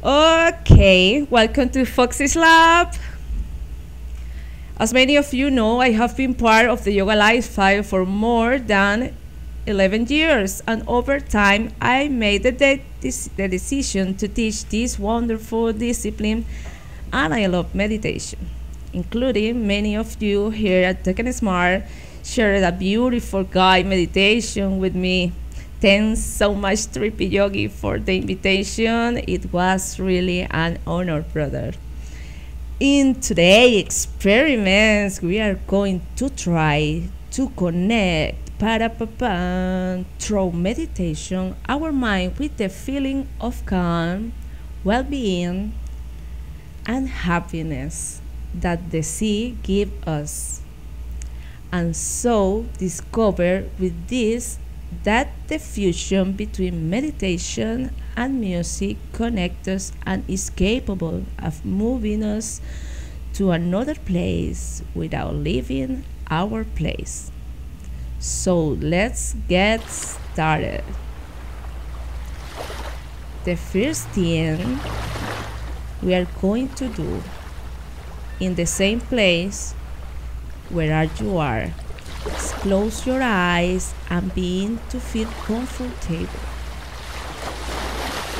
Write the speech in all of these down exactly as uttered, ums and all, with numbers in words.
Okay, welcome to Foxy's Lab. As many of you know, I have been part of the yoga lifestyle for more than eleven years, and over time I made the, de the decision to teach this wonderful discipline, and I love meditation, including many of you here at Token Smart shared a beautiful guided meditation with me. Thanks so much, Trippy Yogi, for the invitation. It was really an honor, brother. In today's experiments, we are going to try to connect para-pa-pa, through meditation, our mind with the feeling of calm, well-being, and happiness that the sea gives us. And so discover with this that the fusion between meditation and music connects us and is capable of moving us to another place without leaving our place. So let's get started. The first thing we are going to do in the same place where you are, close your eyes and begin to feel comfortable.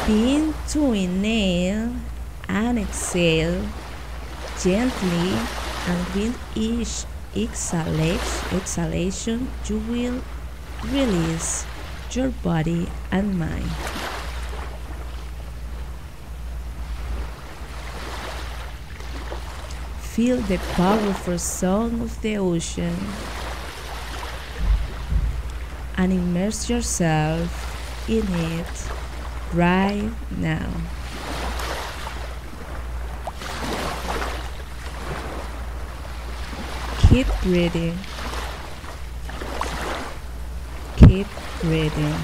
Begin to inhale and exhale gently, and with each exhalation you will release your body and mind. Feel the powerful sound of the ocean and immerse yourself in it right now. Keep breathing. Keep breathing.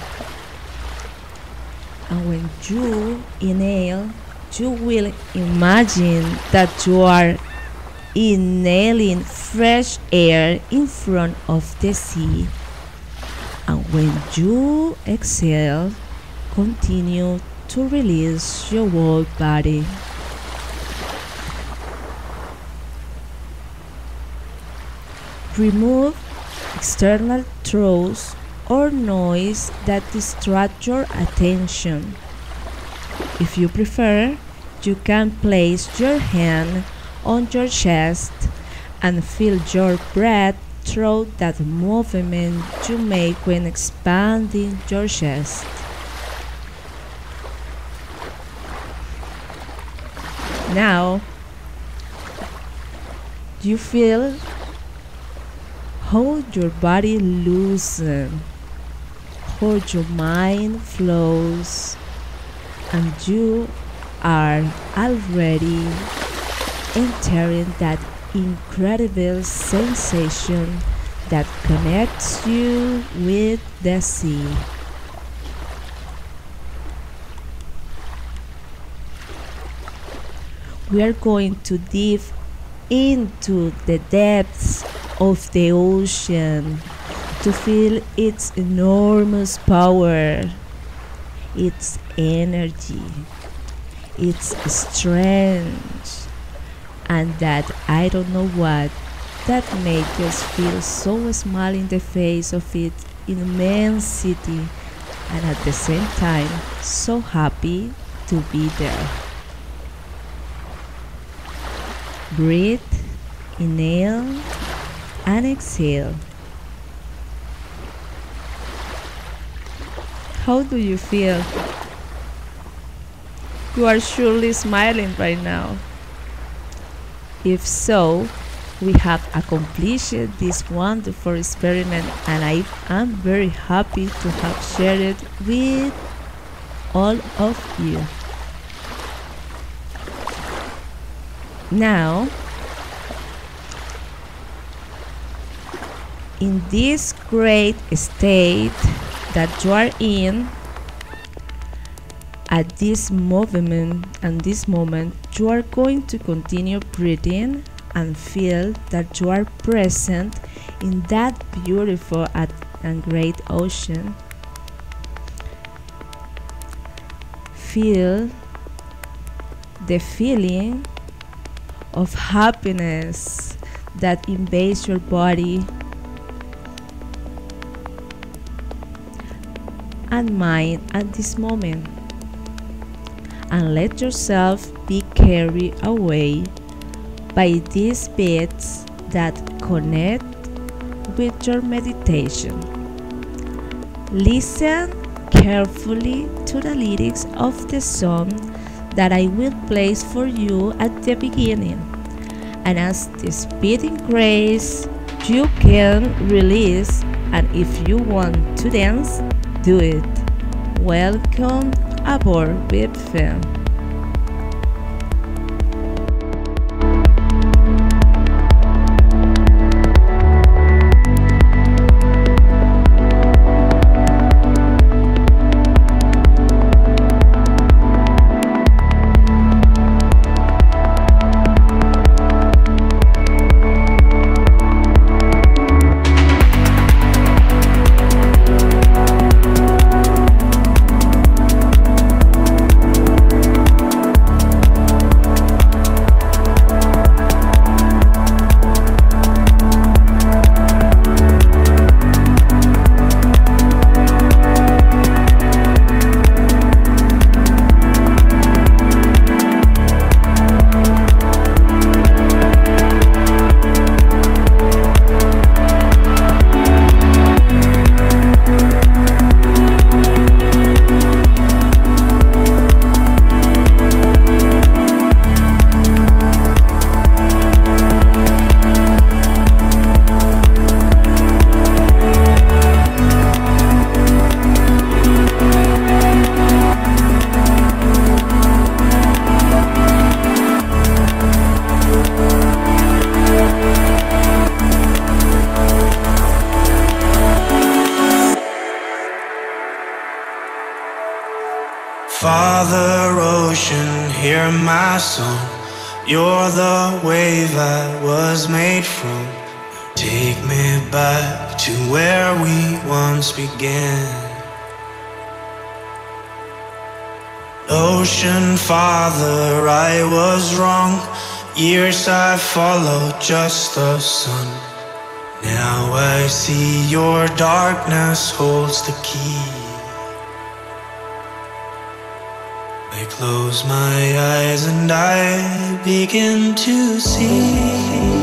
And when you inhale, you will imagine that you are inhaling fresh air in front of the sea. And when you exhale, continue to release your whole body. Remove external thoughts or noise that distract your attention. If you prefer, you can place your hand on your chest and feel your breath through that movement you make when expanding your chest. Now you feel how your body loosens, how your mind flows, and you are already entering that incredible sensation that connects you with the sea. We are going to dive into the depths of the ocean to feel its enormous power, its energy, its strength, and that I don't know what that makes us feel so small in the face of its immensity, and at the same time so happy to be there. Breathe, inhale and exhale. How do you feel? You are surely smiling right now. If so, we have accomplished this wonderful experiment, and I am very happy to have shared it with all of you. Now, in this great state that you are in, at this movement and this moment, you are going to continue breathing and feel that you are present in that beautiful and great ocean. Feel the feeling of happiness that invades your body and mind at this moment, and let yourself be carried away by these beats that connect with your meditation. Listen carefully to the lyrics of the song that I will play for you at the beginning, and as this beating grace, you can release, and if you want to dance, do it. Welcome aboard with Fem. Father Ocean, hear my song. You're the wave I was made from. Take me back to where we once began. Ocean Father, I was wrong. Years I followed just the sun. Now I see your darkness holds the key. I close my eyes and I begin to see.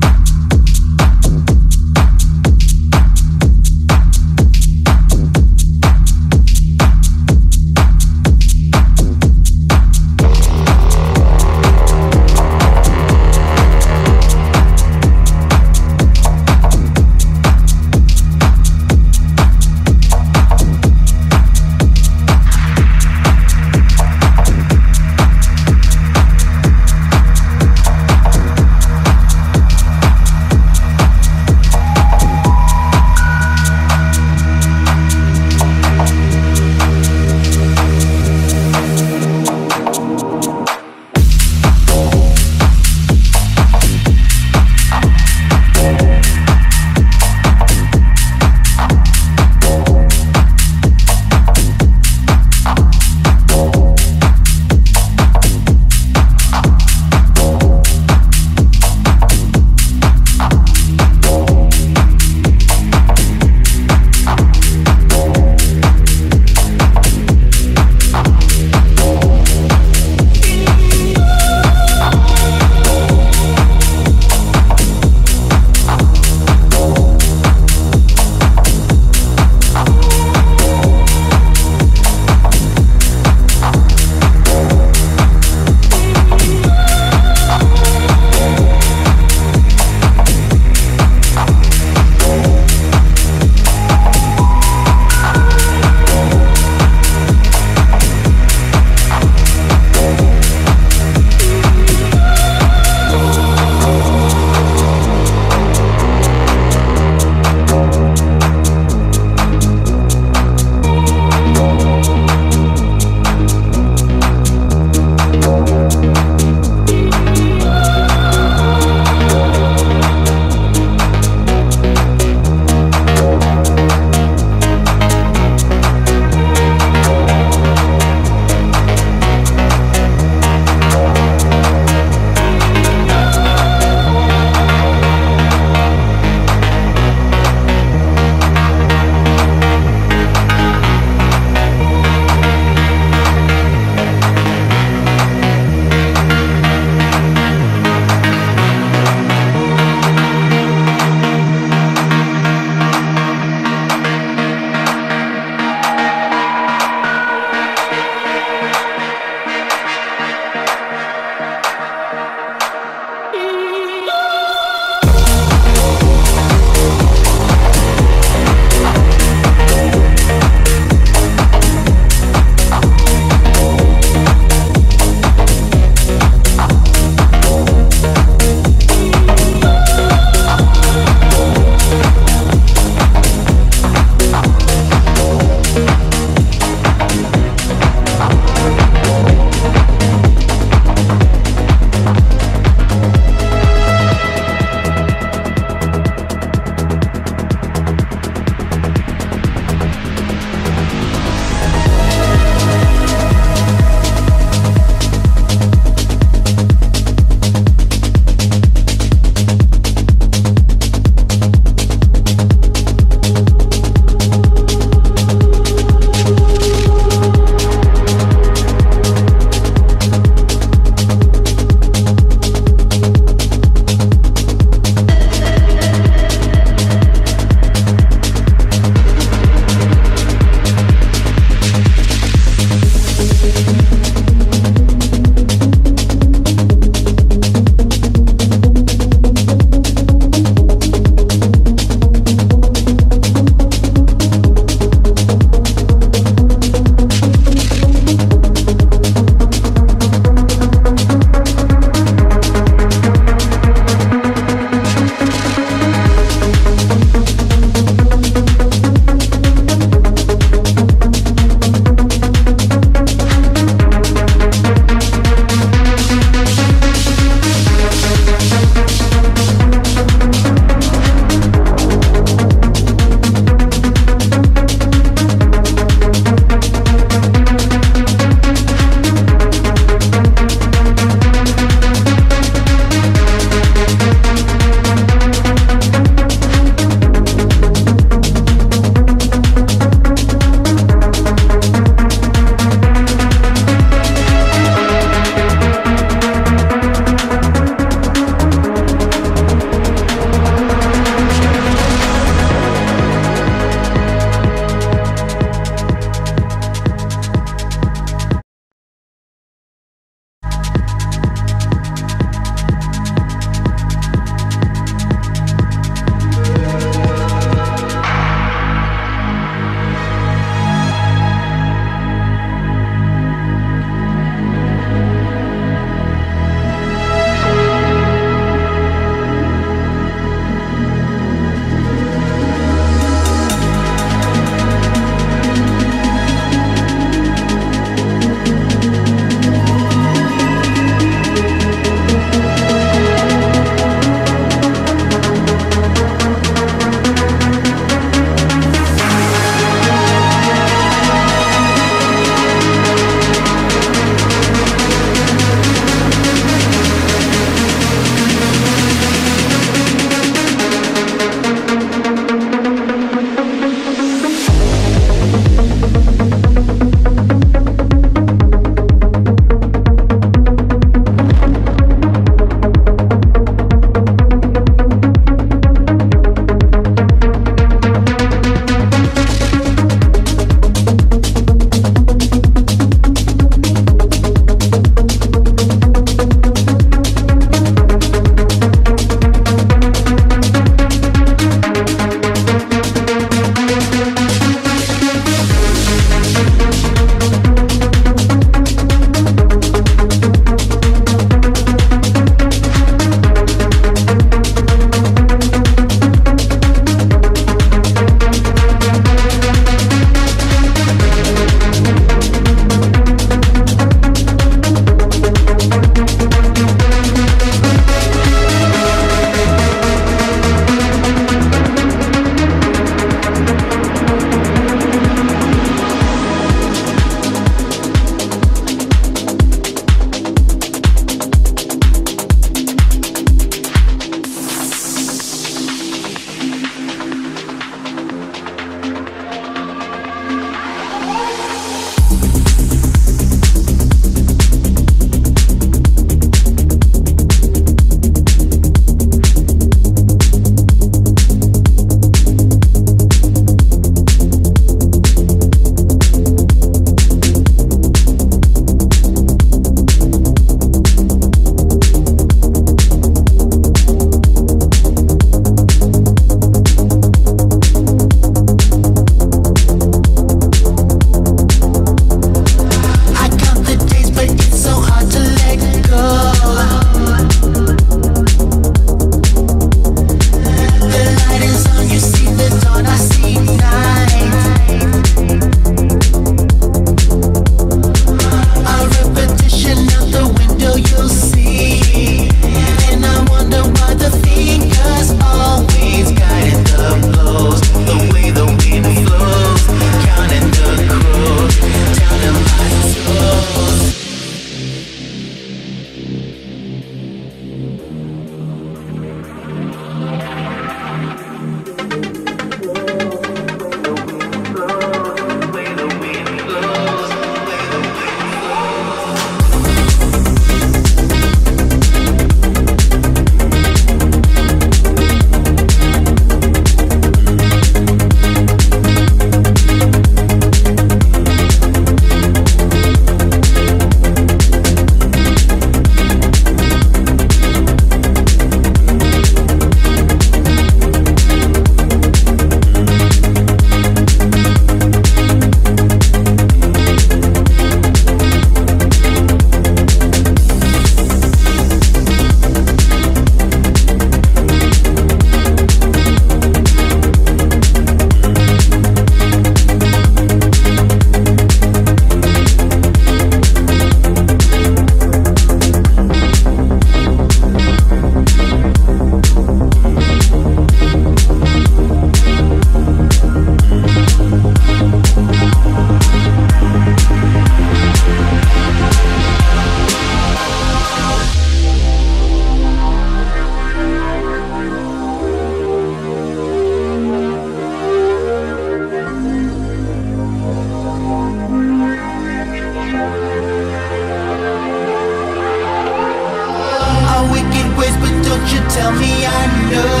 tell me I know.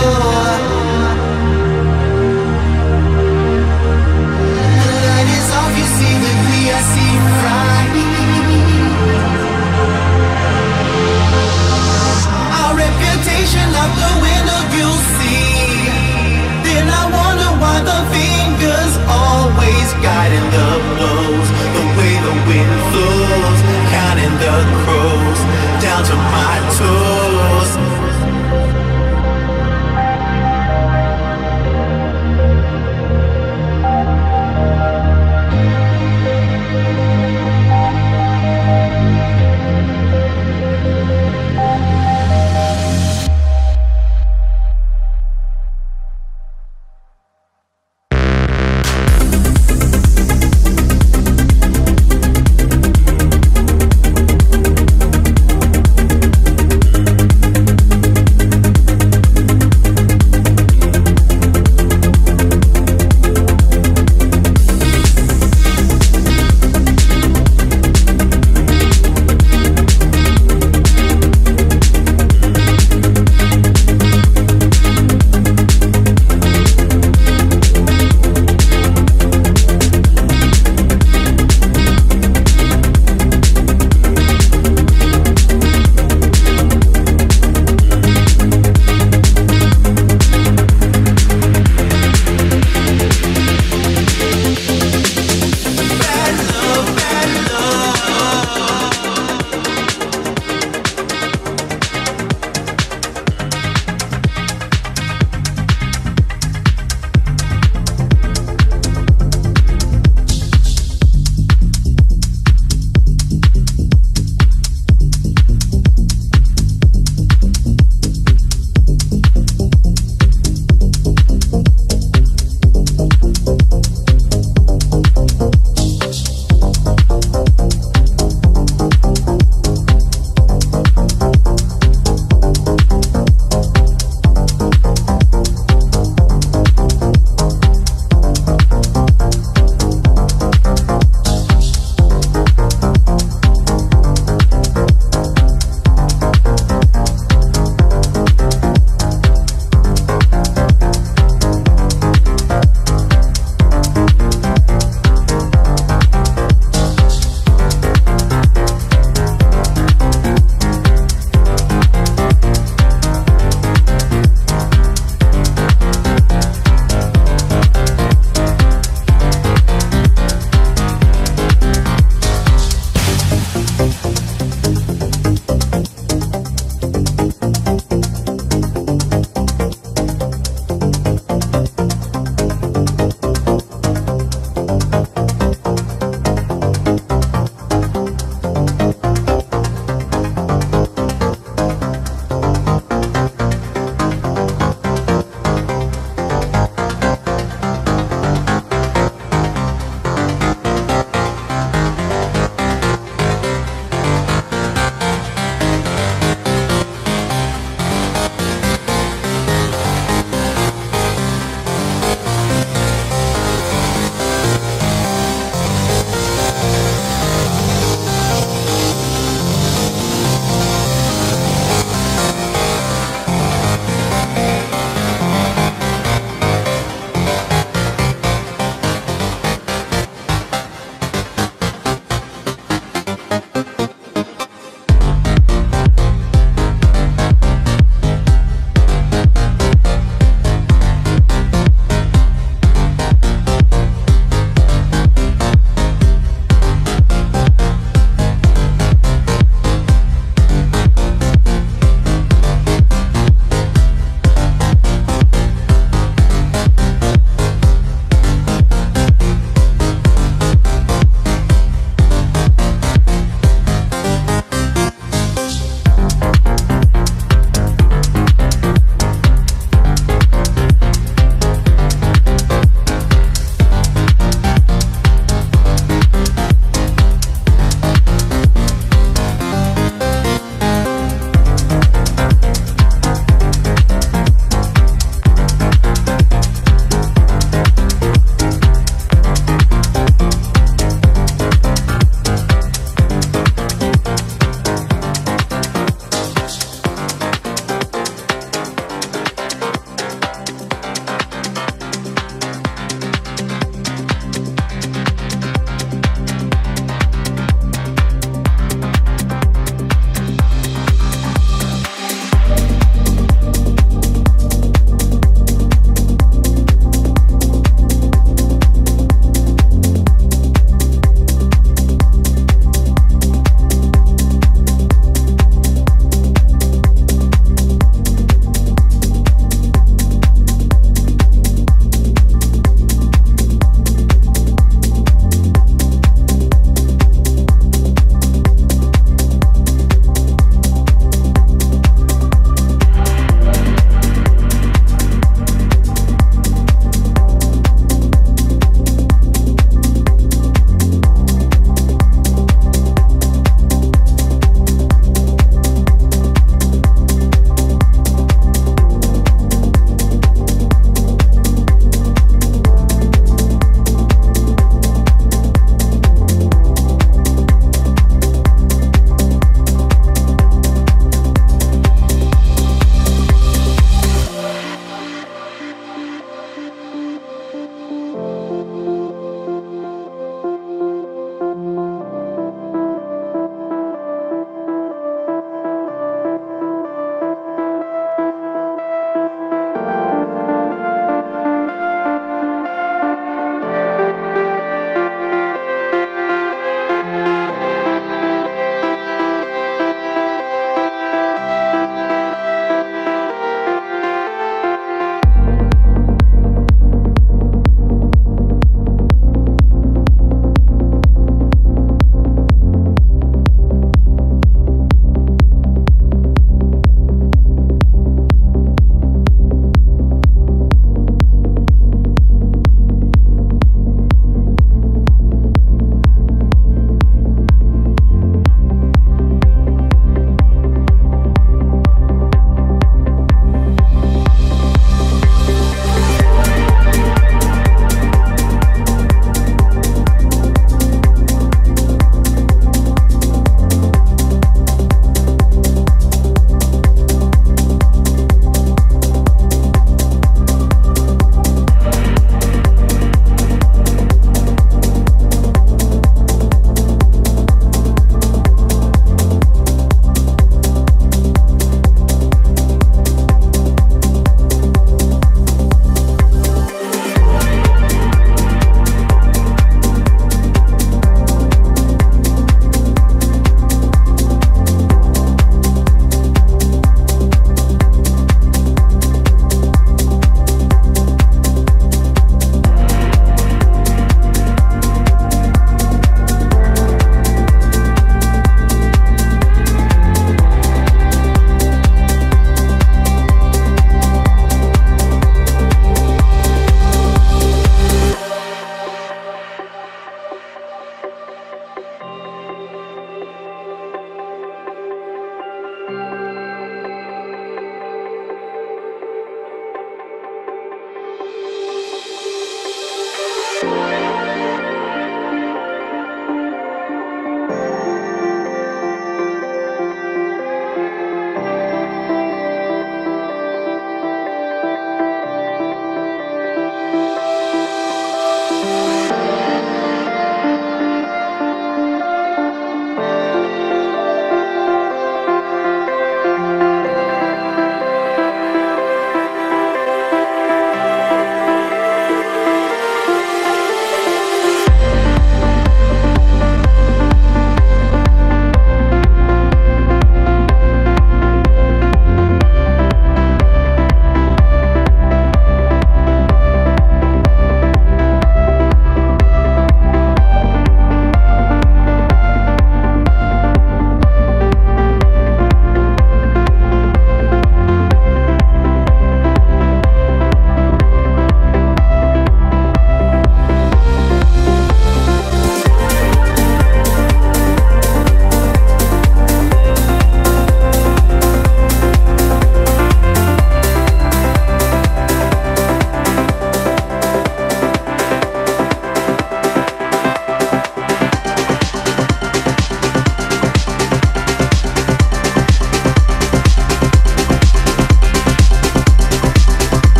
The light is off, you see the clear sea fry. Our reputation out the window, you see. Then I wonder why the fingers always guiding the blows, the way the wind flows, counting the crows down to my toes.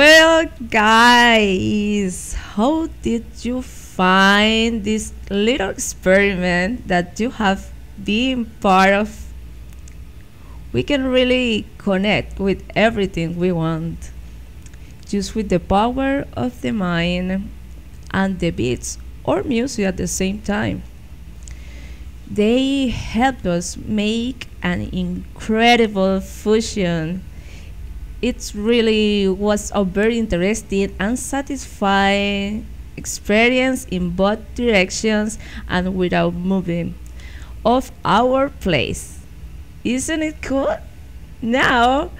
Well, guys, how did you find this little experiment that you have been part of? We can really connect with everything we want, just with the power of the mind and the beats or music at the same time. They helped us make an incredible fusion. It really was a very interesting and satisfying experience in both directions and without moving off our place. Isn't it cool? Now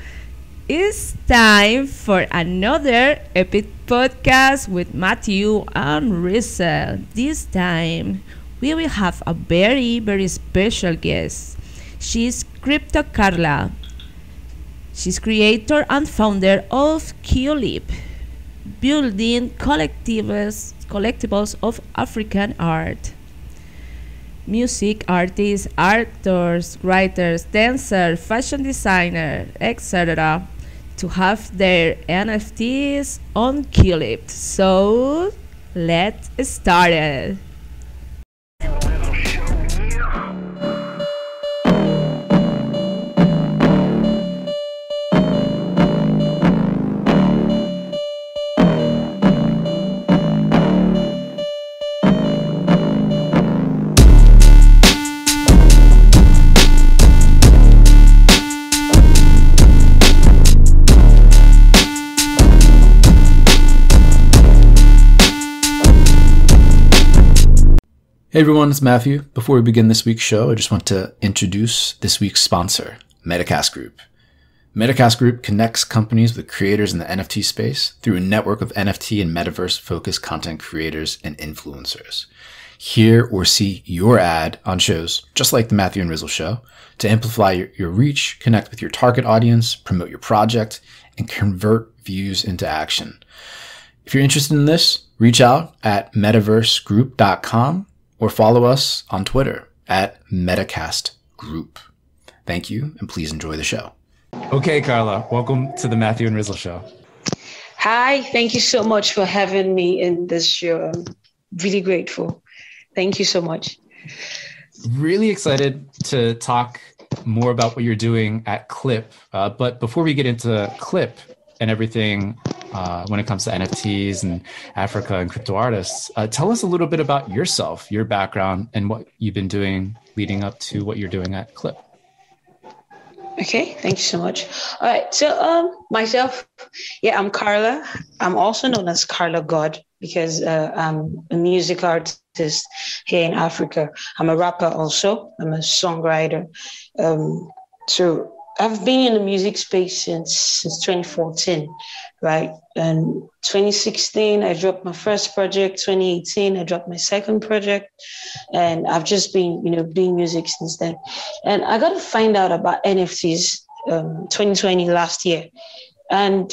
it's time for another epic podcast with Matthew and Rizzle. This time we will have a very, very special guest. She's Crypto Carla. She's creator and founder of QLIP, building collectibles, collectibles of African art. Music artists, actors, writers, dancers, fashion designers, et cetera, to have their N F Ts on QLIP. So let's start it. Hey everyone, it's Matthew. Before we begin this week's show, I just want to introduce this week's sponsor, Metacast Group. Metacast Group connects companies with creators in the N F T space through a network of N F T and metaverse-focused content creators and influencers. Hear or see your ad on shows just like the Matthew and Rizzle Show to amplify your, your reach, connect with your target audience, promote your project, and convert views into action. If you're interested in this, reach out at metaverse group dot com or follow us on Twitter at Metacast Group. Thank you, and please enjoy the show. Okay, Carla, welcome to the Matthew and Rizzle Show. Hi, thank you so much for having me in this show. I'm really grateful. Thank you so much. Really excited to talk more about what you're doing at Q L I P. Uh, but before we get into Q L I P and everything, Uh, when it comes to N F Ts and Africa and crypto artists, uh, tell us a little bit about yourself, your background, and what you've been doing leading up to what you're doing at Q L I P. Okay, thank you so much. All right, so um, myself, yeah, I'm Carla. I'm also known as Carla God because uh, I'm a music artist here in Africa. I'm a rapper also. I'm a songwriter. Um, so I've been in the music space since, since twenty fourteen, right? And twenty sixteen, I dropped my first project. twenty eighteen, I dropped my second project. And I've just been, you know, doing music since then. And I got to find out about N F Ts um, twenty twenty, last year. And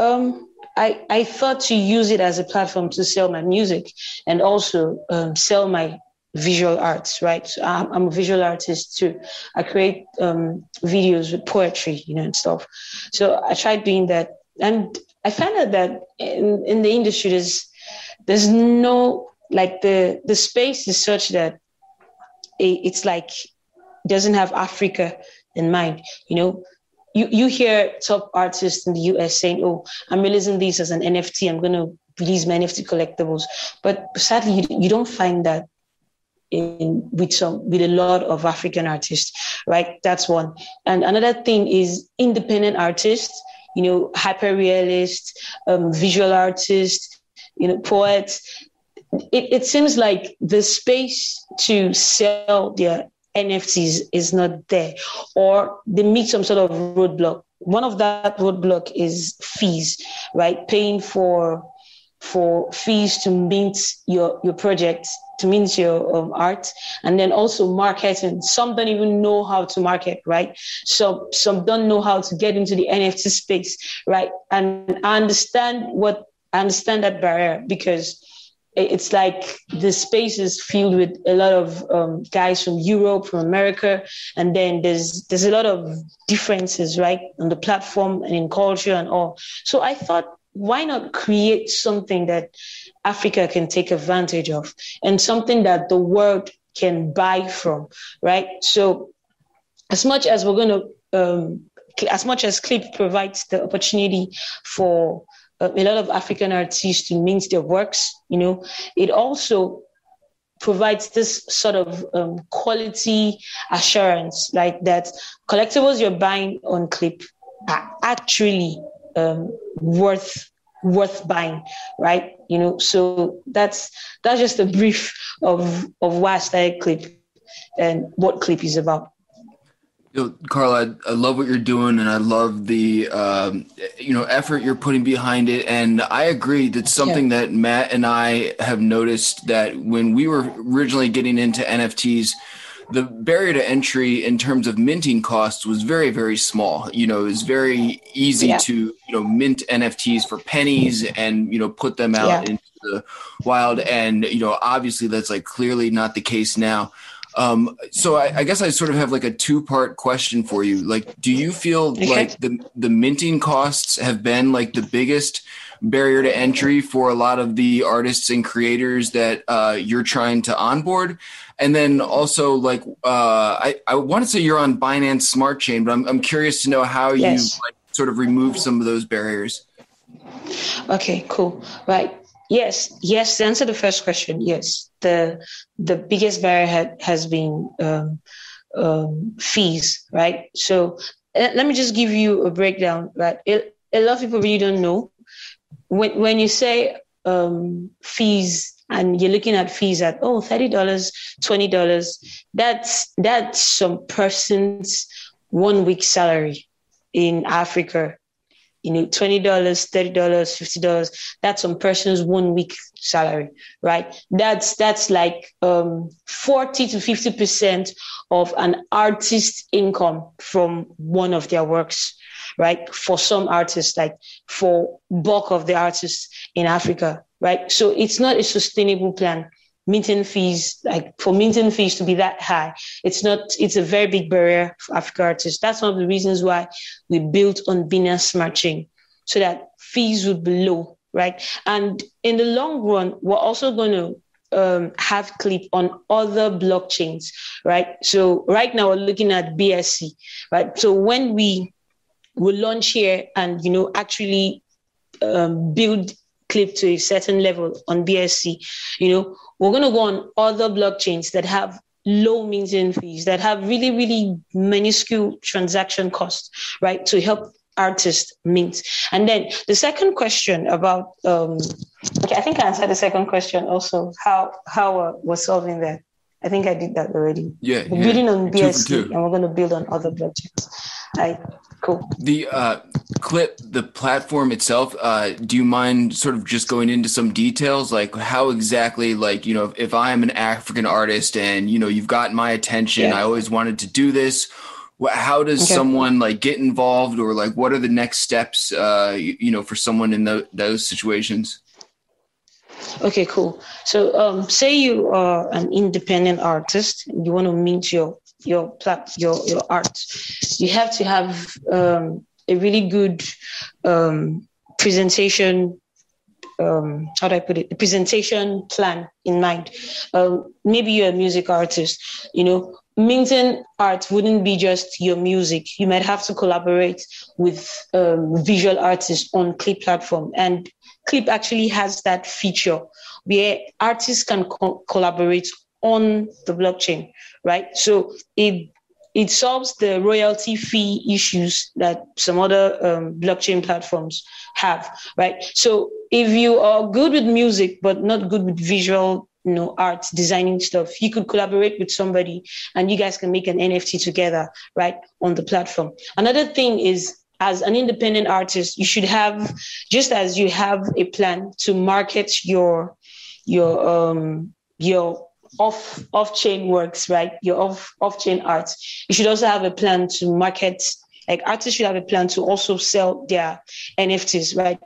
um, I, I thought to use it as a platform to sell my music and also um, sell my visual arts, right? So I'm, I'm a visual artist too. I create um, videos with poetry, you know, and stuff. So I tried doing that, and I found out that in, in the industry, there's there's no, like, the the space is such that it, it's like it doesn't have Africa in mind, you know. You you hear top artists in the U S saying, "Oh, I'm releasing this as an N F T. I'm going to release my N F T collectibles," but sadly, you, you don't find that in with some with a lot of African artists, right? That's one. And another thing is independent artists, you know, hyperrealists, um, visual artists, you know, poets. It, it seems like the space to sell their N F Ts is not there, or they meet some sort of roadblock. One of that roadblock is fees, right? Paying for for fees to mint your your project, to mint your um, art, and then also marketing. Some don't even know how to market, right? So some don't know how to get into the N F T space, right? And I understand what I understand that barrier, because it's like the space is filled with a lot of um, guys from Europe, from America, and then there's there's a lot of differences, right, on the platform and in culture and all. So I thought, why not create something that Africa can take advantage of and something that the world can buy from, right? So as much as we're going to, um, as much as Q L I P provides the opportunity for uh, a lot of African artists to mint their works, you know, it also provides this sort of um, quality assurance, like that collectibles you're buying on Q L I P are actually um, worth worth buying, right? You know, so that's that's just a brief of of why I started Q L I P and what Q L I P is about. You know, Carla, I, I love what you're doing, and I love the um, you know, effort you're putting behind it. And I agree that something yeah. that Matt and I have noticed, that when we were originally getting into N F Ts, the barrier to entry in terms of minting costs was very, very small. You know, it was very easy yeah. to, you know, mint N F Ts for pennies and, you know, put them out yeah. into the wild. And, you know, obviously that's, like, clearly not the case now. Um, so I, I guess I sort of have, like, a two-part question for you. Like, do you feel okay. like the, the minting costs have been, like, the biggest barrier to entry for a lot of the artists and creators that uh, you're trying to onboard? And then also, like, uh, I, I want to say you're on Binance Smart Chain, but I'm, I'm curious to know how yes. you, like, sort of removed some of those barriers. Okay, cool. Right. Yes. Yes. To answer the first question, yes. The the biggest barrier ha- has been um, um, fees, right? So uh, let me just give you a breakdown, right? It, a lot of people really don't know. When when you say um, fees, and you're looking at fees at, oh, thirty dollars, twenty dollars, that's, that's some person's one week salary in Africa. You know, twenty dollars, thirty dollars, fifty dollars, that's some person's one week salary, right? That's, that's like um, forty to fifty percent of an artist's income from one of their works, right? For some artists, like for bulk of the artists in Africa, right? So it's not a sustainable plan. Minting fees, like for minting fees to be that high, it's not, it's a very big barrier for African artists. That's one of the reasons why we built on Binance Smart Chain, so that fees would be low, right? And in the long run, we're also going to um, have Q L I P on other blockchains, right? So right now we're looking at B S C, right? So when we will launch here and, you know, actually um, build Q L I P to a certain level on B S C, you know, we're going to go on other blockchains that have low minting fees, that have really, really minuscule transaction costs, right, to help artists mint. And then the second question about, um, okay, I think I answered the second question also, how how uh, we're solving that. I think I did that already. Yeah. We're yeah. building on B S C two two. And we're going to build on other blockchains. All right, cool. The uh, Q L I P, the platform itself, uh, do you mind sort of just going into some details? Like how exactly, like, you know, if I'm an African artist and, you know, you've gotten my attention, yeah. I always wanted to do this. How does okay. someone like get involved, or like what are the next steps, uh, you, you know, for someone in the, those situations? Okay, cool. So um, say you are an independent artist, you want to mint your your plat- your your art. You have to have um, a really good um, presentation. Um, how do I put it? A presentation plan in mind. Um, maybe you're a music artist. You know, minting art wouldn't be just your music. You might have to collaborate with um, visual artists on Q L I P platform. And Q L I P actually has that feature where artists can co- collaborate on the blockchain, right? So it it solves the royalty fee issues that some other um, blockchain platforms have, right? So if you are good with music but not good with visual, you know, art designing stuff, you could collaborate with somebody and you guys can make an N F T together, right, on the platform. Another thing is, as an independent artist, you should have, just as you have a plan to market your your um, your off off chain works, right? Your off off chain art. You should also have a plan to market. Like artists should have a plan to also sell their N F Ts, right?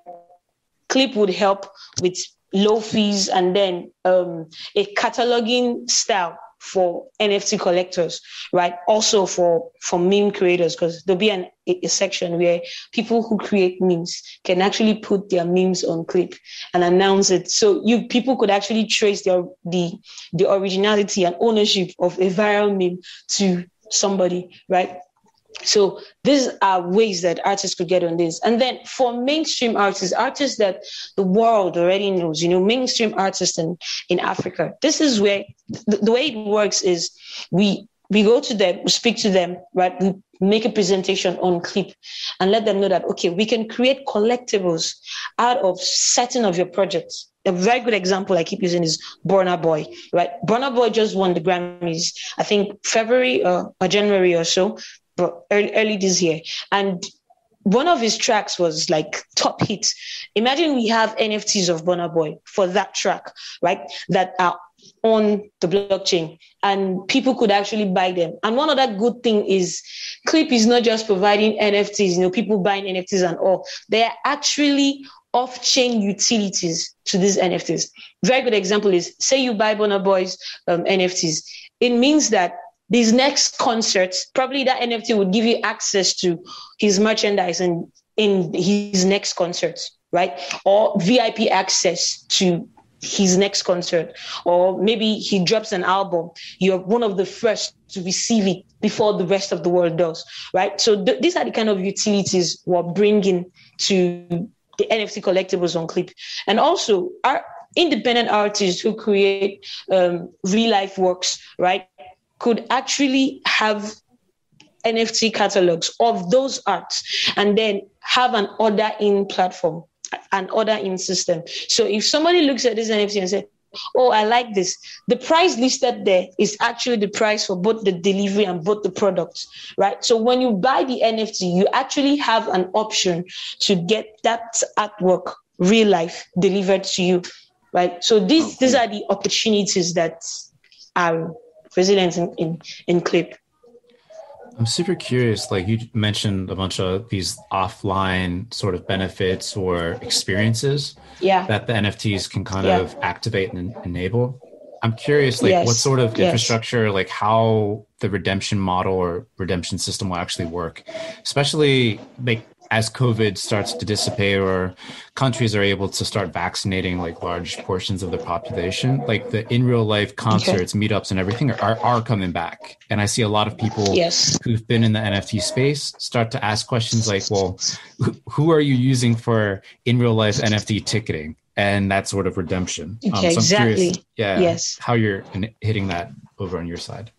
Q L I P would help with low fees and then um, a cataloging style for N F T collectors, right? Also for, for meme creators, because there'll be an, a section where people who create memes can actually put their memes on Q L I P and announce it. So you people could actually trace their, the, the originality and ownership of a viral meme to somebody, right? So these are ways that artists could get on this. And then for mainstream artists, artists that the world already knows, you know, mainstream artists in, in Africa, this is where the, the way it works is we we go to them, we speak to them, right? We make a presentation on Q L I P and let them know that, okay, we can create collectibles out of certain of your projects. A very good example I keep using is Burna Boy, right? Burna Boy just won the Grammys, I think February or, or January or so. But early, early this year. And one of his tracks was like top hits. Imagine we have N F Ts of Burna Boy for that track, right? That are on the blockchain and people could actually buy them. And one other good thing is Q L I P is not just providing N F Ts, you know, people buying N F Ts and all. They are actually off-chain utilities to these N F Ts. Very good example is, say you buy Burna Boy's um, N F Ts. It means that these next concerts, probably that N F T would give you access to his merchandise and in his next concert, right? Or V I P access to his next concert. Or maybe he drops an album. You're one of the first to receive it before the rest of the world does, right? So th- these are the kind of utilities we're bringing to the N F T collectibles on Q L I P. And also our independent artists who create um, real life works, right, could actually have N F T catalogs of those arts and then have an order in platform, an order in system. So if somebody looks at this N F T and says, oh, I like this. The price listed there is actually the price for both the delivery and both the products, right? So when you buy the N F T, you actually have an option to get that artwork, real life, delivered to you, right? So these these are the opportunities that are resident in, in, in Q L I P. I'm super curious, like you mentioned a bunch of these offline sort of benefits or experiences yeah. that the N F Ts can kind yeah. of activate and enable. I'm curious, like yes. what sort of yes. infrastructure, like how the redemption model or redemption system will actually work, especially like as COVID starts to dissipate or countries are able to start vaccinating like large portions of the population, like the in real life concerts, okay. meetups and everything are, are coming back. And I see a lot of people yes. who've been in the N F T space start to ask questions like, well, who are you using for in real life N F T ticketing and that sort of redemption? Okay, um, so I'm exactly. curious, yeah, yes. how you're hitting that over on your side.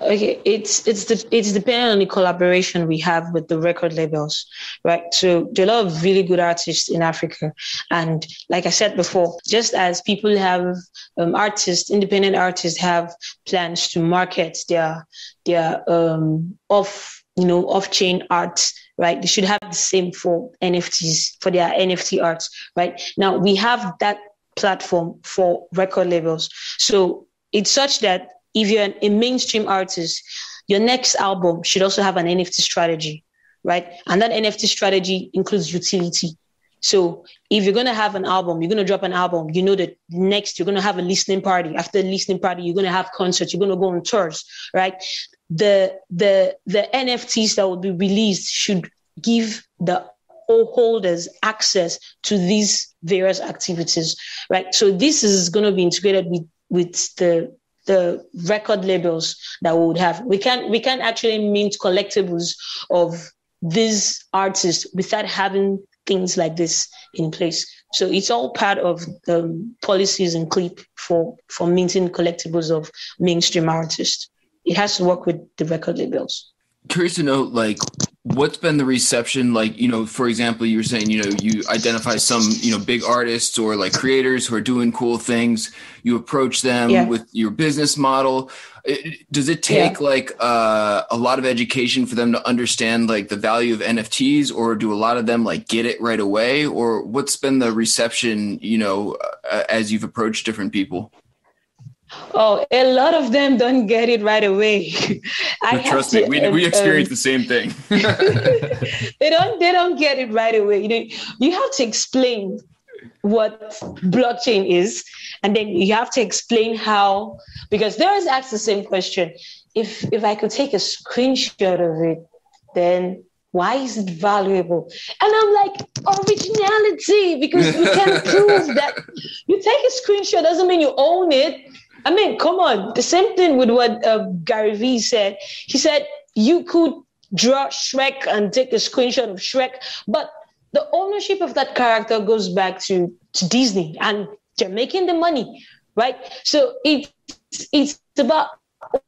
Okay, it's it's the it's dependent on the collaboration we have with the record labels, right? So there are a lot of really good artists in Africa, and like I said before, just as people have um, artists, independent artists have plans to market their their um, off you know off-chain art, right? They should have the same for N F Ts, for their N F T art, right? Now we have that platform for record labels, so it's such that if you're an, a mainstream artist, your next album should also have an N F T strategy, right? And that N F T strategy includes utility. So if you're going to have an album, you're going to drop an album, you know that next you're going to have a listening party. After a listening party, you're going to have concerts, you're going to go on tours, right? The, the, the N F Ts that will be released should give the holders access to these various activities, right? So this is going to be integrated with, with the the record labels that we would have. We can we can actually mint collectibles of these artists without having things like this in place. So it's all part of the um, policies in Q L I P for, for minting collectibles of mainstream artists. It has to work with the record labels. Curious to know, like, what's been the reception? Like, you know, for example, you were saying, you know, you identify some, you know, big artists or like creators who are doing cool things. You approach them yeah. with your business model. It, does it take yeah. like uh, a lot of education for them to understand like the value of N F Ts, or do a lot of them like get it right away? Or what's been the reception, you know, uh, as you've approached different people? Oh, a lot of them don't get it right away. I but trust to, me, we, um, we experience um, the same thing. they don't they don't get it right away. You know, you have to explain what blockchain is, and then you have to explain how, because there is asked the same question. If if I could take a screenshot of it, then why is it valuable? And I'm like, originality, because you can prove that. You take a screenshot doesn't mean you own it. I mean, come on. The same thing with what uh, Gary Vee said. He said you could draw Shrek and take a screenshot of Shrek, but the ownership of that character goes back to, to Disney, and they're making the money, right? So it, it's about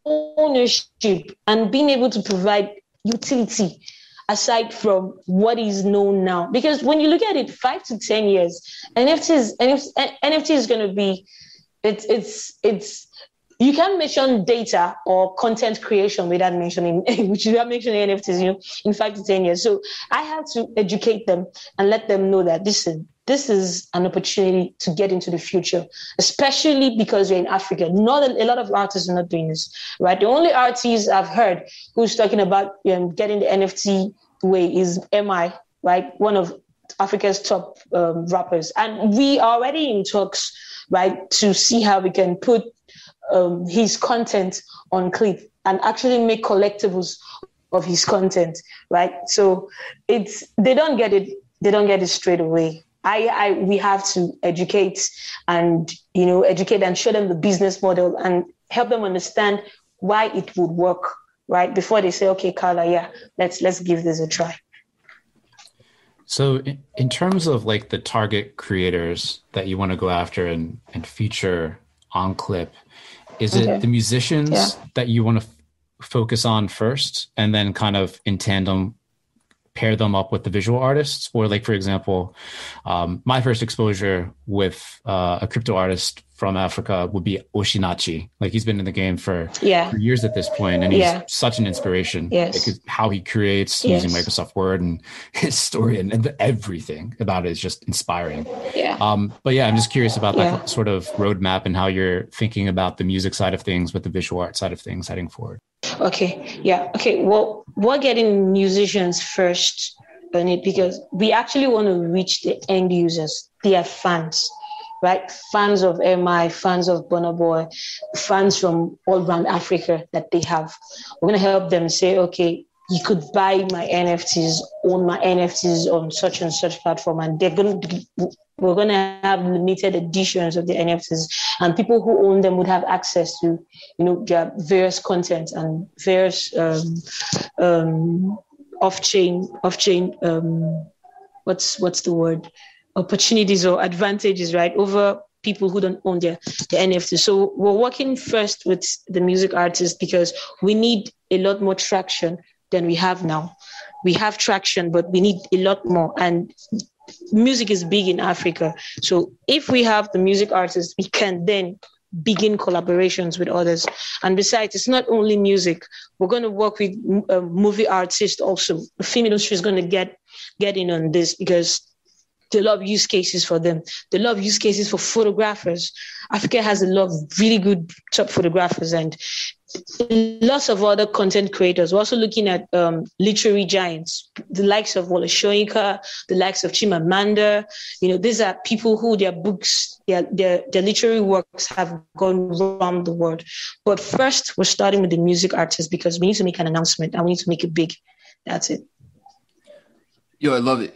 ownership and being able to provide utility aside from what is known now. Because when you look at it, five to ten years, N F Ts, N F T is going to be... It's, it's, it's, you can mention data or content creation without mentioning, which you have mentioned N F Ts, you know, in five to ten years. So I had to educate them and let them know that this is, this is an opportunity to get into the future, especially because we're in Africa. Not a, a lot of artists are not doing this, right? The only artists I've heard who's talking about um, getting the N F T way is M I, right? One of Africa's top um, rappers. And we are already in talks, right, to see how we can put um, his content on Q L I P and actually make collectibles of his content, right? So it's they don't get it, they don't get it straight away. I, I we have to educate and you know educate and show them the business model and help them understand why it would work, right? Before they say, okay, Carla, yeah, let's let's give this a try. So in terms of like the target creators that you want to go after and, and feature on Q L I P, is okay. it the musicians yeah. that you want to f- focus on first and then kind of in tandem pair them up with the visual artists, or like, for example, um, my first exposure with uh, a crypto artist from Africa would be Oshinachi. Like, he's been in the game for, yeah. for years at this point, and he's yeah. such an inspiration. Yes. Like, how he creates yes. using Microsoft Word, and his story and everything about it is just inspiring. Yeah. Um, but yeah, I'm just curious about that yeah. sort of roadmap and how you're thinking about the music side of things with the visual art side of things heading forward. Okay. Yeah. Okay. Well, we're getting musicians first, Bernard, because we actually want to reach the end users, their fans. Right? Fans of M I, fans of Burna Boy, fans from all around Africa that they have. We're going to help them say, okay, you could buy my N F Ts, own my N F Ts on such and such platform. And they're going to, we're going to have limited editions of the N F Ts. And people who own them would have access to, you know, their various content and various um, um, off-chain, off-chain, um, what's what's the word? opportunities or advantages, right, over people who don't own their, their N F T. So we're working first with the music artists because we need a lot more traction than we have now. We have traction, but we need a lot more. And music is big in Africa. So if we have the music artists, we can then begin collaborations with others. And besides, it's not only music. We're going to work with uh, movie artists also. The film industry is going to get, get in on this because they love use cases for them. They love use cases for photographers. Africa has a lot of really good top photographers and lots of other content creators. We're also looking at um, literary giants, the likes of Wole Soyinka, the likes of Chimamanda. You know, these are people who their books, their, their, their literary works have gone around the world. But first, we're starting with the music artists because we need to make an announcement and we need to make it big. That's it. Yo, I love it.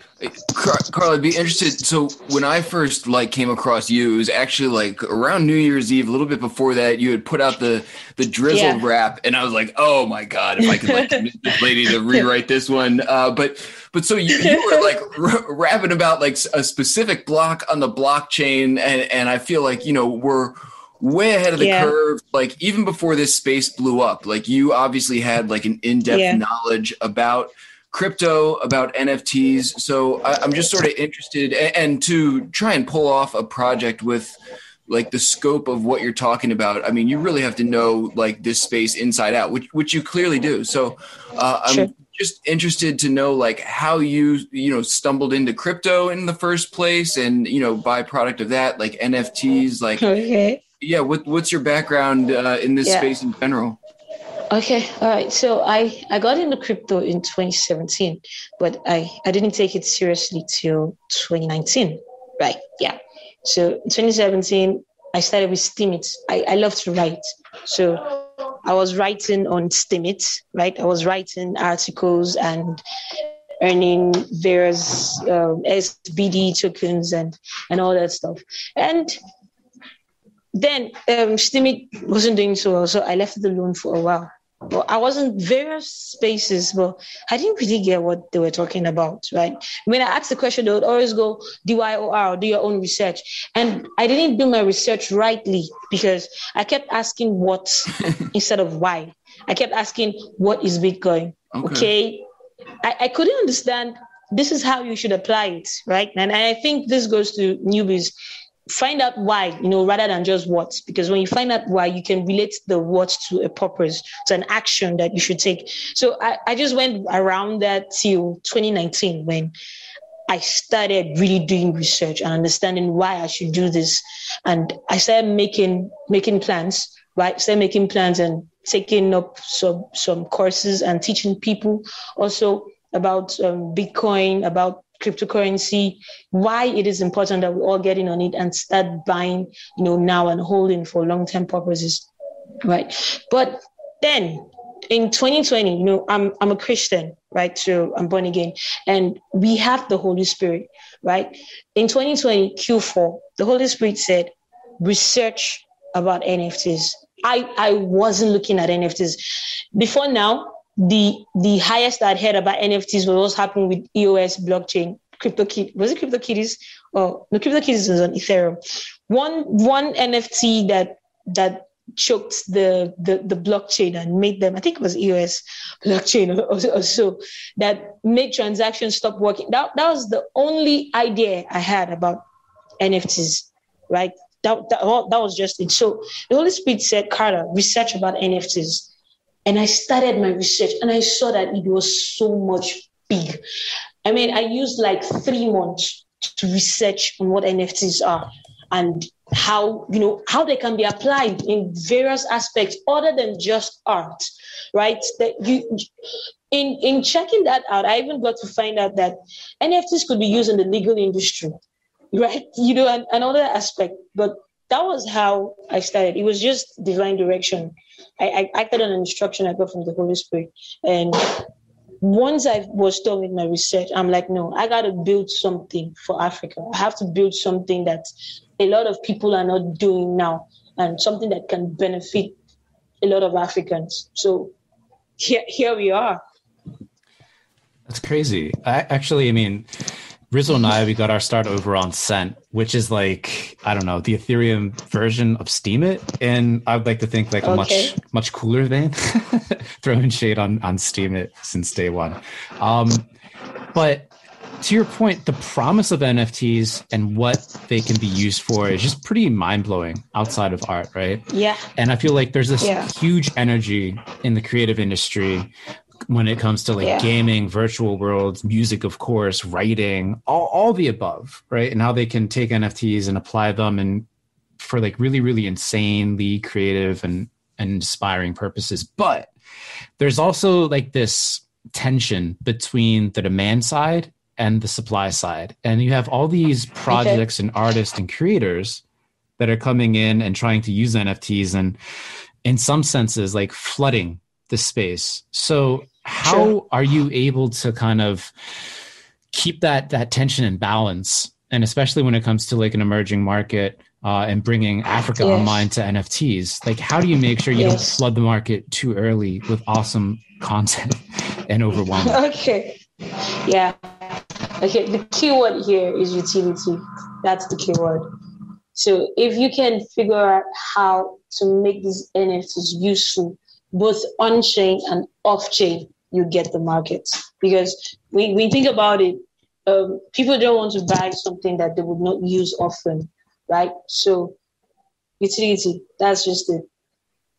Carla, I'd be interested. So when I first like came across you, it was actually like around New Year's Eve, a little bit before that, you had put out the, the drizzle yeah. rap. And I was like, oh my God, if I could like convince this lady to rewrite this one. Uh, but, but so you, you were like r- rapping about like a specific block on the blockchain. And, and I feel like, you know, we're way ahead of the yeah. curve. Like even before this space blew up, like you obviously had like an in-depth yeah. knowledge about crypto, about N F Ts. So I, I'm just sort of interested and, and to try and pull off a project with like the scope of what you're talking about. I mean, you really have to know like this space inside out, which, which you clearly do. So uh, I'm sure. just interested to know like how you, you know, stumbled into crypto in the first place and, you know, byproduct of that, like N F Ts, like, okay. yeah. What, what's your background uh, in this yeah. space in general? Okay. All right. So I, I got into crypto in twenty seventeen, but I, I didn't take it seriously till twenty nineteen. Right. Yeah. So in twenty seventeen, I started with Steemit. I, I love to write. So I was writing on Steemit, right? I was writing articles and earning various um, S B D tokens and, and all that stuff. And then um, Steemit wasn't doing so well. So I left it alone for a while. Well, I was in various spaces, but I didn't really get what they were talking about, right? When I asked the question, they would always go, D Y O R, do your own research. And I didn't do my research rightly because I kept asking what instead of why. I kept asking, what is Bitcoin? Okay. okay? I, I couldn't understand, this is how you should apply it, right? And I think this goes to newbies. Find out why, you know, rather than just what, because when you find out why, you can relate the what to a purpose, to an action that you should take. So I, I just went around that till twenty nineteen when I started really doing research and understanding why I should do this. And I started making, making plans, right? Started making plans and taking up some, some courses and teaching people also about um, Bitcoin, about cryptocurrency, why it is important that we all get in on it and start buying, you know, now and holding for long-term purposes, right? But then in twenty twenty, you know, I'm I'm a Christian, right? So I'm born again, and we have the Holy Spirit, right? In twenty twenty Q four, the Holy Spirit said, research about N F Ts. I I wasn't looking at N F Ts before now. The the highest I'd heard about N F Ts was what's happened with E O S blockchain, CryptoKitties. Was it CryptoKitties? Oh, no, CryptoKitties was on Ethereum. One one N F T that that choked the, the, the blockchain and made them, I think it was E O S blockchain or, or, or so, that made transactions stop working. That, that was the only idea I had about N F Ts, right? That, that, that was just it. So the Holy Spirit said, Carla, research about N F Ts. And I started my research and I saw that it was so much big. I mean, I used like three months to research on what N F Ts are and how, you know, how they can be applied in various aspects other than just art, right? That you, in, in checking that out, I even got to find out that N F Ts could be used in the legal industry, right? You know, and another aspect, but that was how I started. It was just divine direction. I, I acted on an instruction I got from the Holy Spirit. And once I was done with my research, I'm like, no, I got to build something for Africa. I have to build something that a lot of people are not doing now and something that can benefit a lot of Africans. So here, here we are. That's crazy. I actually, I mean, Rizzle and I, we got our start over on Cent, which is like, I don't know, the Ethereum version of Steemit. And I would like to think like okay. a much, much cooler vein, throwing shade on, on Steemit since day one. Um, but to your point, the promise of N F Ts and what they can be used for is just pretty mind-blowing outside of art, right? Yeah. And I feel like there's this yeah. huge energy in the creative industry when it comes to like yeah. gaming, virtual worlds, music, of course, writing, all, all the above, right? And how they can take N F Ts and apply them and for like really, really insanely creative and, and inspiring purposes. But there's also like this tension between the demand side and the supply side. And you have all these projects okay. and artists and creators that are coming in and trying to use N F Ts and in some senses like flooding the space. So how sure. are you able to kind of keep that that tension and balance? And especially when it comes to like an emerging market uh, and bringing Africa yes. online to N F Ts, like how do you make sure you yes. don't flood the market too early with awesome content and overwhelm? Okay. Yeah. Okay. The key word here is utility. That's the key word. So if you can figure out how to make these N F Ts useful, both on-chain and off-chain, you get the market. Because when we think about it, um, people don't want to buy something that they would not use often, right? So utility, that's just it.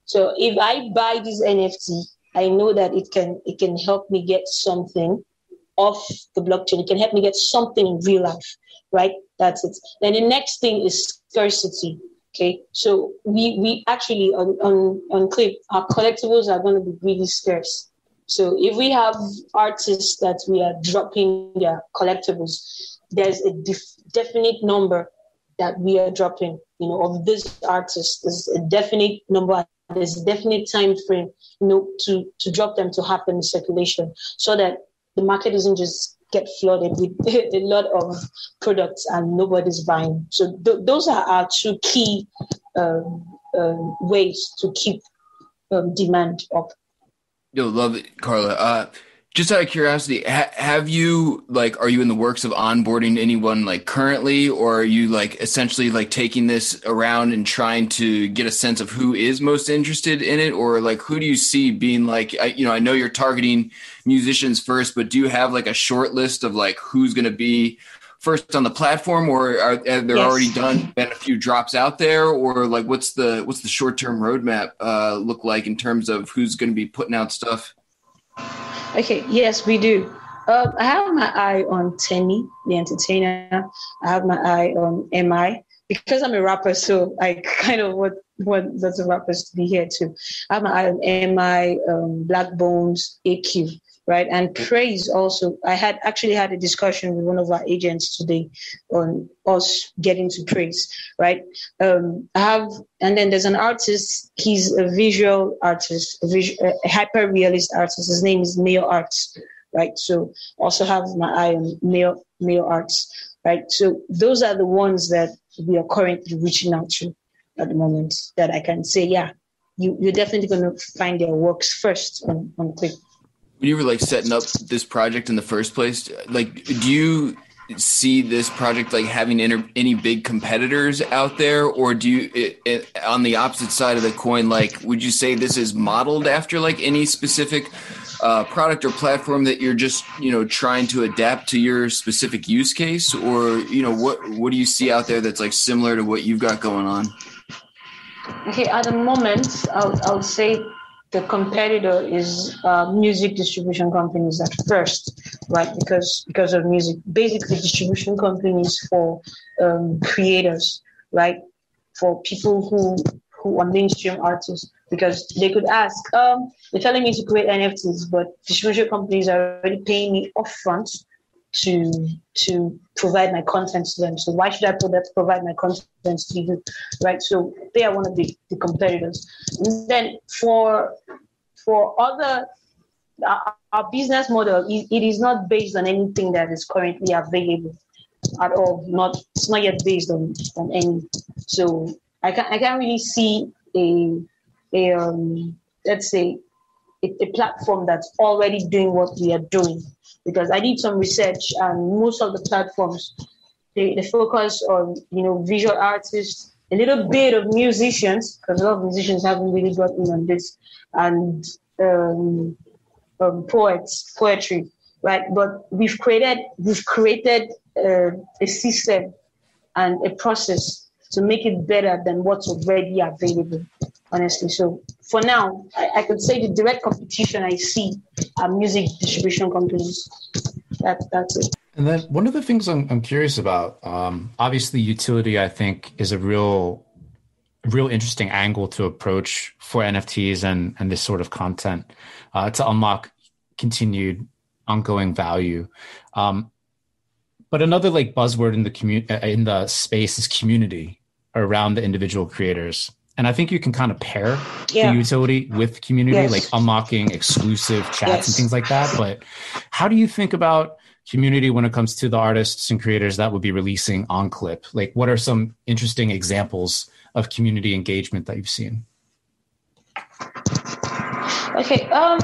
So if I buy this N F T, I know that it can it can help me get something off the blockchain. It can help me get something in real life, right? That's it. Then the next thing is scarcity. Okay, so we, we actually on, on, on Clip, our collectibles are going to be really scarce. So if we have artists that we are dropping their collectibles, there's a def- definite number that we are dropping, you know, of this artist. There's a definite number, there's a definite time frame, you know, to, to drop them to happen in circulation so that the market isn't just get flooded with a lot of products and nobody's buying. So th- those are our two key um, um, ways to keep um, demand up. You'll love it, Carla. Uh, just out of curiosity, ha- have you, like, are you in the works of onboarding anyone, like, currently, or are you, like, essentially, like, taking this around and trying to get a sense of who is most interested in it, or, like, who do you see being, like, I, you know, I know you're targeting musicians first, but do you have like a short list of like who's going to be first on the platform, or are, are they yes. already done been a few drops out there, or like what's the what's the short-term roadmap uh look like in terms of who's going to be putting out stuff? Okay, yes, we do. uh, I have my eye on Teni, the entertainer. I have my eye on M I because I'm a rapper, so I kind of want want lots of rappers to be here too. I have my eye on M I, um, Black Bones, A Q. Right. And Praise also. I had actually had a discussion with one of our agents today on us getting to Praise. Right. Um, I have, and then there's an artist. He's a visual artist, a, visual, a hyper realist artist. His name is Mayo Arts. Right. So also have my eye on Mayo, Mayo Arts. Right. So those are the ones that we are currently reaching out to at the moment that I can say, yeah, you, you're definitely going to find their works first on, on Clip. When you were like setting up this project in the first place, like, do you see this project like having inter- any big competitors out there, or do you it, it, on the opposite side of the coin, like would you say this is modeled after like any specific uh, product or platform that you're just, you know, trying to adapt to your specific use case? Or, you know, what what do you see out there that's like similar to what you've got going on? Okay, at the moment, I'll, I'll say the competitor is uh, music distribution companies at first, right? Because because of music, basically distribution companies for um, creators, right? For people who who are mainstream artists, because they could ask, um, they're telling me to create N F Ts, but distribution companies are already paying me upfront to to provide my content to them. So why should I provide my content to you, right? So they are one of the, the competitors. And then for for other, our, our business model, it, it is not based on anything that is currently available at all. Not it's not yet based on, on any. So I can't I can't really see a a um, let's say a, a platform that's already doing what we are doing. Because I did some research, and most of the platforms, they, they focus on, you know, visual artists, a little bit of musicians, because a lot of musicians haven't really gotten on this, and um, um, poets, poetry, right? But we've created we've created uh, a system and a process to make it better than what's already available, honestly. So for now, I, I could say the direct competition I see are music distribution companies. That, that's it. And then one of the things I'm, I'm curious about, um, obviously utility, I think, is a real, real interesting angle to approach for N F Ts and, and this sort of content uh, to unlock continued ongoing value. Um, but another like buzzword in the commu- in the space is community around the individual creators. And I think you can kind of pair yeah. the utility with community, yes. like unlocking exclusive chats yes. and things like that. But how do you think about community when it comes to the artists and creators that would be releasing on Clip? Like, what are some interesting examples of community engagement that you've seen? Okay, um,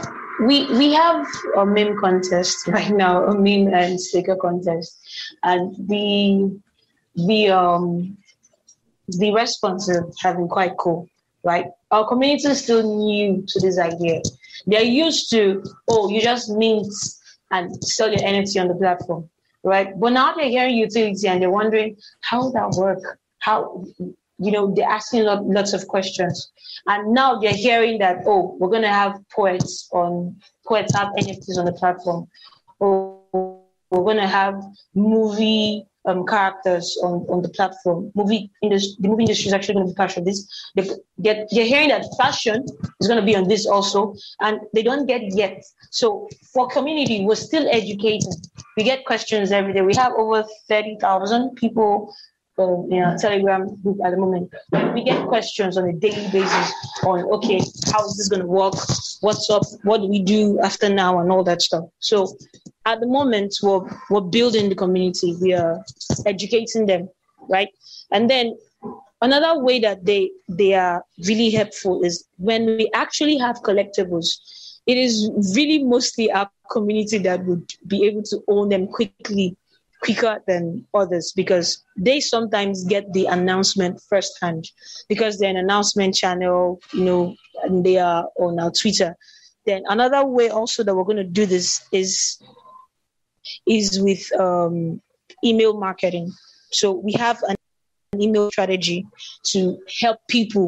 we we have a meme contest right now, a meme and sticker contest, and the the um. the responses have been quite cool, right? Our community is still new to this idea. They're used to, oh, you just mint and sell your N F T on the platform, right? But now they're hearing utility and they're wondering, how will that work? How, you know, they're asking lots of questions. And now they're hearing that, oh, we're going to have poets on, poets have N F Ts on the platform. Or we're going to have movie Um, characters on, on the platform. Movie industry, the movie industry is actually going to be part of this. They, they're, they're hearing that fashion is going to be on this also, and they don't get it yet. So for community, we're still educating. We get questions every day. We have over thirty thousand people um, in our Telegram group at the moment. We get questions on a daily basis on, okay, how is this going to work? What's up? What do we do after now? And all that stuff. So at the moment, we're, we're building the community. We are educating them, right? And then another way that they they are really helpful is when we actually have collectibles. It is really mostly our community that would be able to own them quickly, quicker than others, because they sometimes get the announcement firsthand because they're an announcement channel, you know, and they are on our Twitter. Then another way also that we're going to do this is... is with um, email marketing. So we have an email strategy to help people,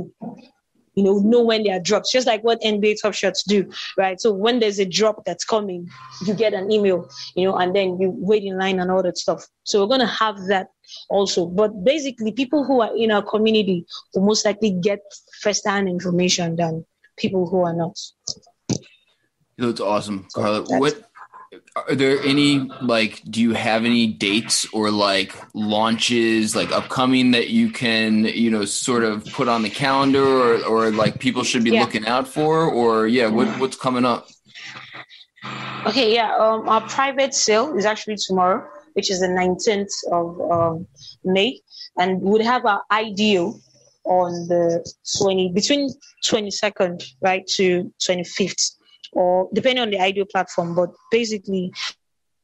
you know, know when there are drops, just like what N B A Top Shots do, right? So when there's a drop that's coming, you get an email, you know, and then you wait in line and all that stuff. So we're going to have that also. But basically, people who are in our community will most likely get first-hand information than people who are not. That's awesome, Carla. That's- what? Are there any, like, do you have any dates or like launches, like upcoming that you can, you know, sort of put on the calendar or, or like people should be yeah. looking out for, or yeah, what, what's coming up? Okay. Yeah. Um, our private sale is actually tomorrow, which is the nineteenth of um, May. And we'd have our I D O on the twenty, between twenty-second, right, to twenty-fifth. Or depending on the I D O platform, but basically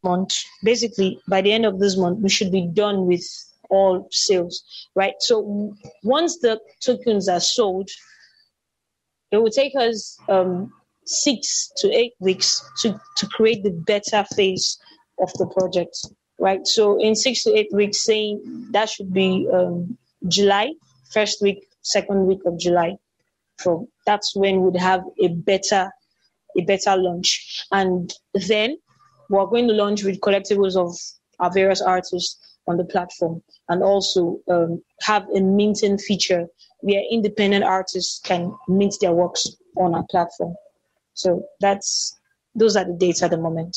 month, basically by the end of this month, we should be done with all sales, right? So once the tokens are sold, it will take us um, six to eight weeks to, to create the beta phase of the project, right? So in six to eight weeks, saying that should be um, July, first week, second week of July. So that's when we'd have a better a better launch. And then we're going to launch with collectibles of our various artists on the platform, and also um, have a minting feature where independent artists can mint their works on our platform. So that's those are the dates at the moment.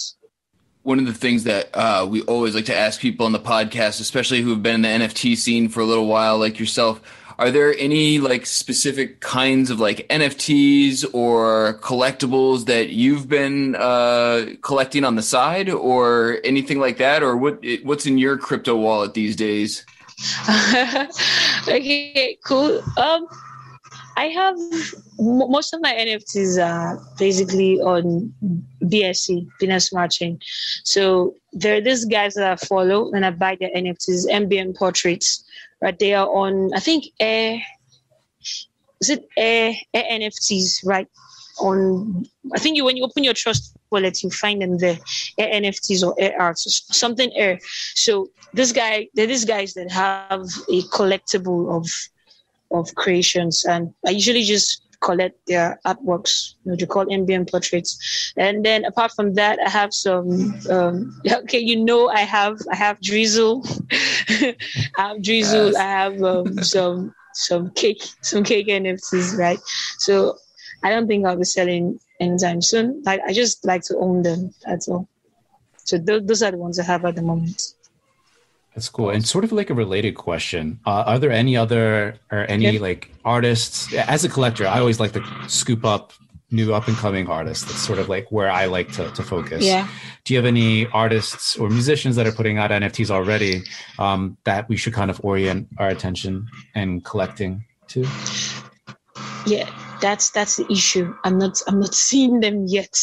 One of the things that uh, we always like to ask people on the podcast, especially who have been in the N F T scene for a little while, like yourself, are there any like specific kinds of like N F Ts or collectibles that you've been uh, collecting on the side or anything like that? Or what what's in your crypto wallet these days? Okay, cool. Um, I have m- most of my N F Ts are basically on B S C, Binance Smart Chain. So there are these guys that I follow and I buy their N F Ts, M B M Portraits. Right, they are on, I think, Air, is it Air, Air N F Ts, right? On, I think you, when you open your Trust wallet, you find them there, Air N F Ts or Air Arts, something Air. So this guy, there are these guys that have a collectible of of creations, and I usually just collect their artworks, which you call M B M Portraits. And then apart from that, I have some, um, okay, you know, I have, I have Drizzle, I have Drizzle, yes. I have um, some, some cake, some cake N F Ts, right? So I don't think I'll be selling anytime soon. I, I just like to own them, that's all. So th- those are the ones I have at the moment. That's cool. And sort of like a related question, uh, are there any other or any yeah. like artists as a collector? I always like to scoop up new up and coming artists. That's sort of like where I like to, to focus. Yeah. Do you have any artists or musicians that are putting out N F Ts already um, that we should kind of orient our attention and collecting to? Yeah, that's that's the issue. I'm not I'm not seeing them yet.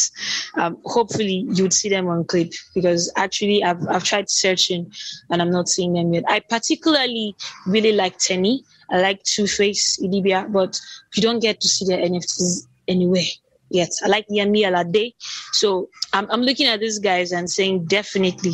Um, hopefully, you'd see them on Clip, because actually I've I've tried searching and I'm not seeing them yet. I particularly really like Teni. I like Two Face Idibia, but you don't get to see their N F Ts anyway yet. I like Yami Alade, so I'm I'm looking at these guys and saying definitely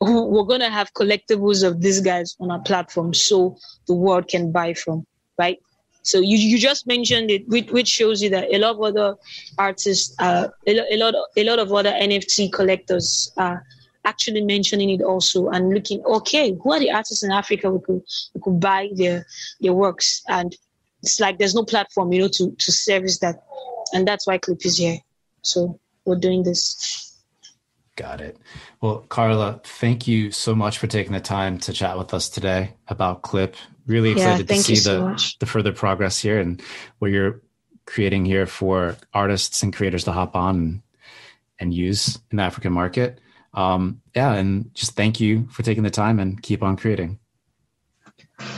we're gonna have collectibles of these guys on our platform, so the world can buy from, right? So you, you just mentioned it, which shows you that a lot of other artists, uh, a, a lot of, a lot of other N F T collectors are actually mentioning it also and looking, okay, who are the artists in Africa who could, who could buy their their works? And it's like there's no platform, you know, to, to service that. And that's why Clip is here. So we're doing this. Got it. Well, Carla, thank you so much for taking the time to chat with us today about Clip. Really excited yeah, to see so the, much. the further progress here and what you're creating here for artists and creators to hop on and, and use in the African market. Um, yeah, and just thank you for taking the time and keep on creating.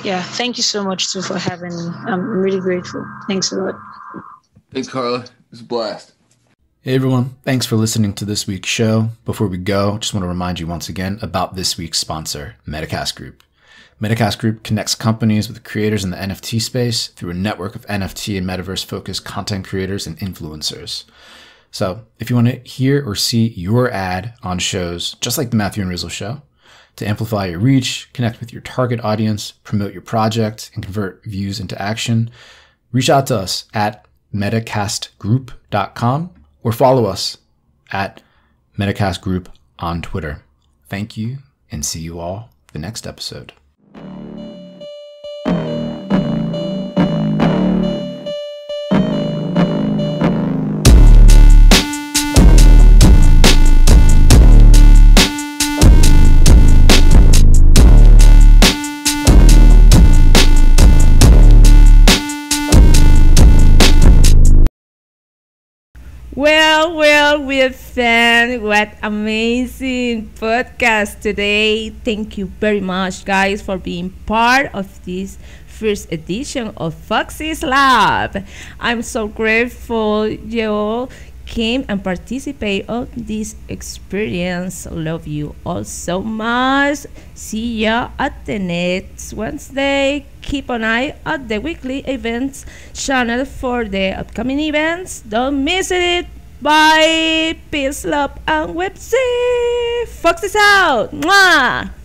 Yeah, thank you so much too for having me. I'm really grateful. Thanks a lot. Thanks, Carla. It's a blast. Hey everyone, thanks for listening to this week's show. Before we go, just want to remind you once again about this week's sponsor, Metacast Group. Metacast Group connects companies with creators in the N F T space through a network of N F T and metaverse-focused content creators and influencers. So if you want to hear or see your ad on shows just like the Matthew and Rizzle Show, to amplify your reach, connect with your target audience, promote your project, and convert views into action, reach out to us at metacast group dot com. Or follow us at Metacast Group on Twitter. Thank you, and see you all the next episode. Well, well, we're fan. What amazing podcast today. Thank you very much, guys, for being part of this first edition of Foxy's Lab. I'm so grateful you all came and participate of this experience. Love you all so much. See ya at the next Wednesday. Keep an eye at the weekly events channel for the upcoming events. Don't miss it. Bye. Peace, love, and website. Fox is out. Mwah.